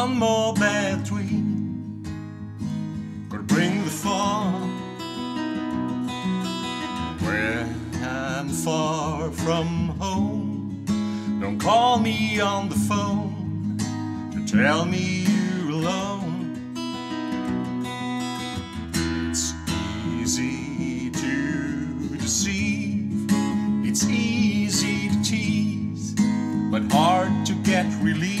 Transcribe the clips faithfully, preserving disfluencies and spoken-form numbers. One more bad dream could bring the fall, where I'm far from home. Don't call me on the phone to tell me you're alone. It's easy to deceive, it's easy to tease, but hard to get relief.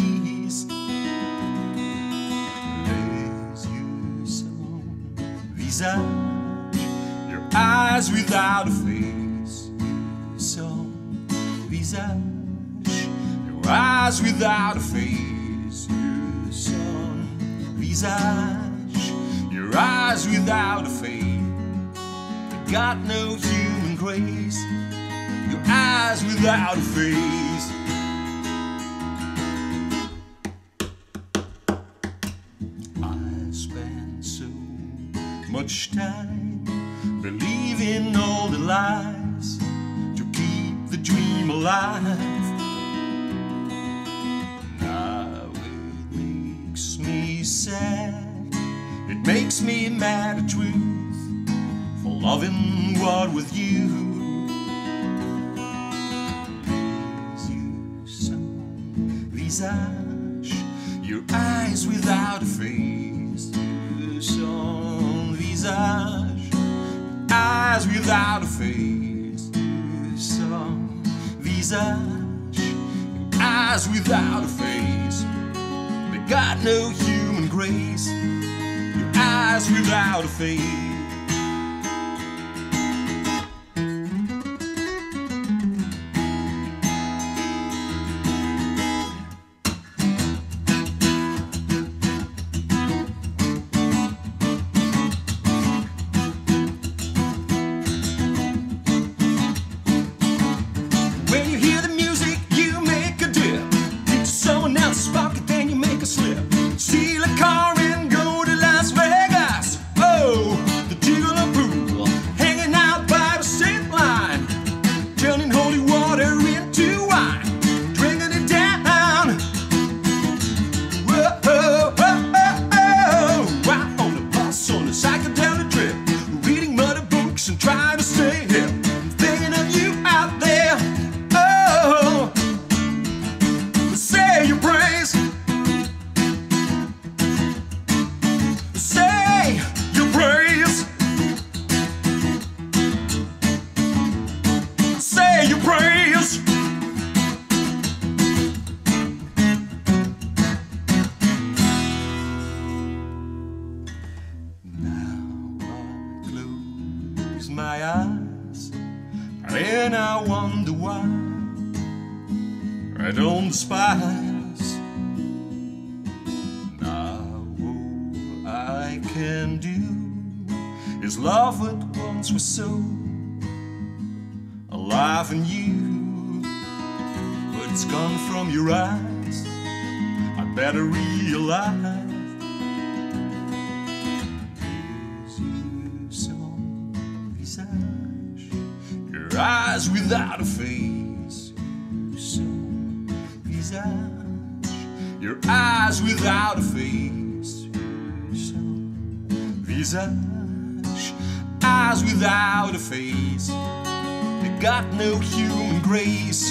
Your eyes without a face, so visage. Your eyes without a face, so visage. Your eyes without a face, you got no human grace. Your eyes without a face. Much time believing all the lies to keep the dream alive. Now it makes me sad, it makes me mad at truth, for loving what with you leaves you so visage. Your eyes without a face, you so visage, eyes without a face, some visage, eyes without a face, they got no human grace, your eyes without a face. My eyes, and I wonder why I don't despise. Now all I can do is love what once was so alive in you, but it's gone from your eyes. I better realize. Your eyes without a face, so visage. Your eyes without a face, so visage. Eyes without a face, they got no human grace.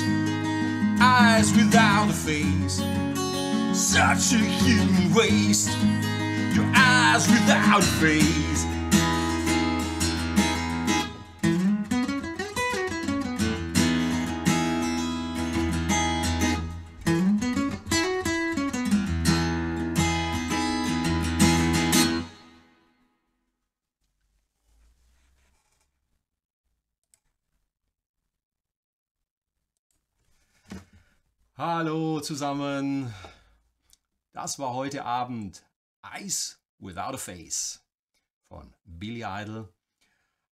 Eyes without a face, such a human waste. Your eyes without a face. Hallo zusammen, das war heute Abend Eyes Without a Face von Billy Idol.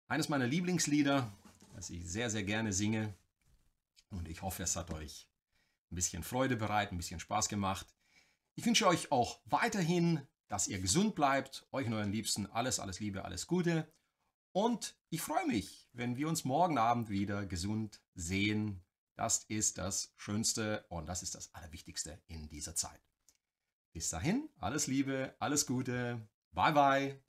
Eines meiner Lieblingslieder, das ich sehr, sehr gerne singe, und ich hoffe, es hat euch ein bisschen Freude bereitet, ein bisschen Spaß gemacht. Ich wünsche euch auch weiterhin, dass ihr gesund bleibt, euch und euren Liebsten alles, alles Liebe, alles Gute, und ich freue mich, wenn wir uns morgen Abend wieder gesund sehen. Das ist das Schönste und das ist das Allerwichtigste in dieser Zeit. Bis dahin, alles Liebe, alles Gute, bye bye.